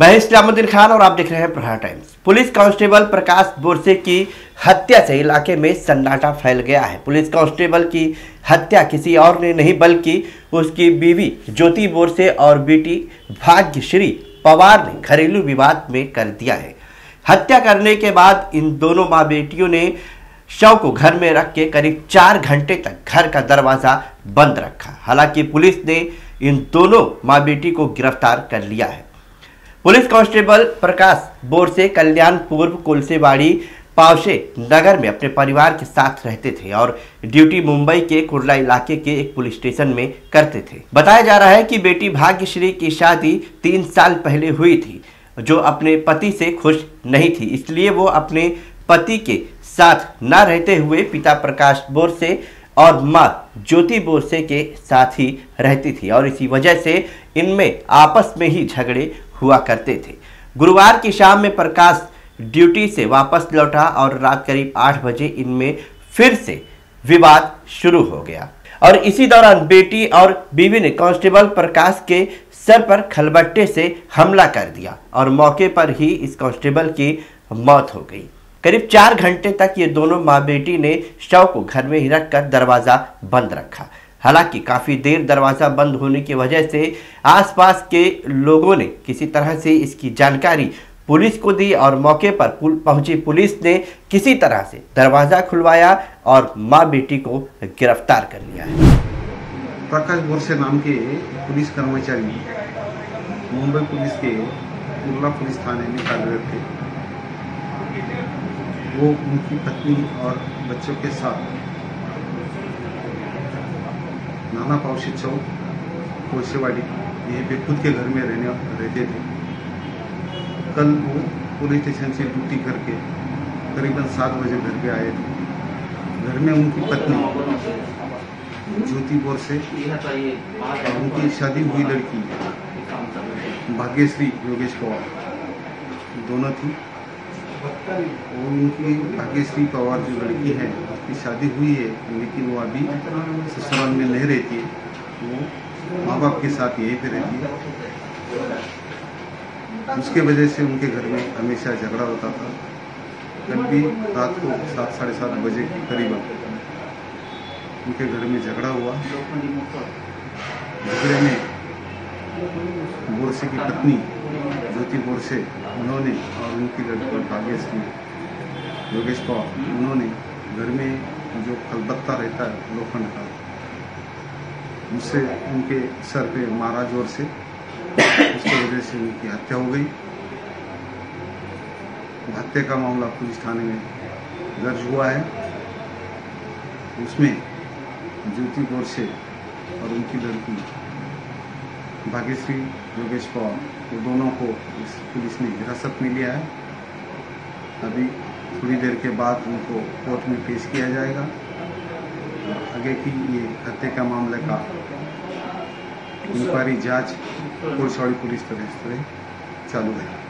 मैं इस्लामुद्दीन खान और आप देख रहे हैं Prahar Times. Police constable Prakash Borse की हत्या से इलाके में सन्नाटा फैल गया है। पुलिस कांस्टेबल की हत्या किसी और ने नहीं बल्कि उसकी बीवी ज्योति बोरसे और बेटी भाग्यश्री पवार ने घरेलू विवाद में कर दिया है। हत्या करने के बाद इन दोनों माँ बेटियों ने शव को घर में रख के करीब 4 घंटे तक घर का दरवाजा बंद रखा। हालांकि पुलिस ने इन दोनों माँ बेटी को गिरफ्तार कर लिया है। पुलिस कांस्टेबल प्रकाश बोरसे कल्याण पूर्व कोलसेवाड़ी पावशे नगर में अपने परिवार के साथ रहते थे और ड्यूटी मुंबई के कुरला इलाके के एक पुलिस स्टेशन में करते थे। बताया जा रहा है कि बेटी भाग्यश्री की शादी 3 साल पहले हुई थी, जो अपने पति से खुश नहीं थी, इसलिए वो अपने पति के साथ ना रहते हुए पिता प्रकाश बोरसे और माँ ज्योति बोरसे के साथ ही रहती थी और इसी वजह से इनमें आपस में ही झगड़े हुआ करते थे। गुरुवार की शाम में प्रकाश ड्यूटी से वापस लौटा और रात करीब 8 बजे इनमें फिर से विवाद शुरू हो गया और इसी दौरान बेटी और बीवी ने कांस्टेबल प्रकाश के सर पर खलबट्टे से हमला कर दिया और मौके पर ही इस कांस्टेबल की मौत हो गई। करीब 4 घंटे तक ये दोनों माँ बेटी ने शव को घर में ही रखकर दरवाज़ा बंद रखा। हालांकि काफ़ी देर दरवाज़ा बंद होने की वजह से आसपास के लोगों ने किसी तरह से इसकी जानकारी पुलिस को दी और मौके पर पहुंची पुलिस ने किसी तरह से दरवाज़ा खुलवाया और माँ बेटी को गिरफ्तार कर लिया है। प्रकाश बोरसे नाम के पुलिस कर्मचारी मुंबई पुलिस के कुरला पुलिस थाने में कार्यरत थे। वो उनकी पत्नी और बच्चों के साथ नाना पावशे चौक कोलसेवाड़ी यहीं पे खुद के घर में रहते थे। कल वो पुलिस स्टेशन से ड्यूटी करके करीबन 7 बजे घर पे आए थे। घर में उनकी पत्नी ज्योति बोरसे और उनकी शादी हुई लड़की भाग्यश्री योगेश पवार दोनों थी। और उनकी भाग्यश्री पवार जो लड़की है उसकी शादी हुई है, लेकिन वो अभी ससुराल में नहीं रहती है, वो माँ बाप के साथ यहीं पे रहती है। उसके वजह से उनके घर में हमेशा झगड़ा होता था। कल भी रात को 7-7:30 बजे के करीब उनके घर में झगड़ा हुआ। झगड़े में बोरसे की पत्नी ज्योति बोरसे उन्होंने और उनकी लड़की भाग्यश्री योगेश पवार उन्होंने घर में जो खलबत्ता रहता है लोखंड का, उससे उनके सर पे मारा जोर से। उसकी वजह से उनकी हत्या हो गई। हत्या का मामला पुलिस थाने में दर्ज हुआ है। उसमें ज्योति बोरसे और उनकी लड़की भाग्यश्री योगेश पवार वो दोनों को पुलिस ने हिरासत में लिया है। अभी थोड़ी देर के बाद उनको कोर्ट में पेश किया जाएगा। आगे की ये हत्या का मामले का इंक्वायरी जांच कोलसेवाड़ी पुलिस थाने से चालू है।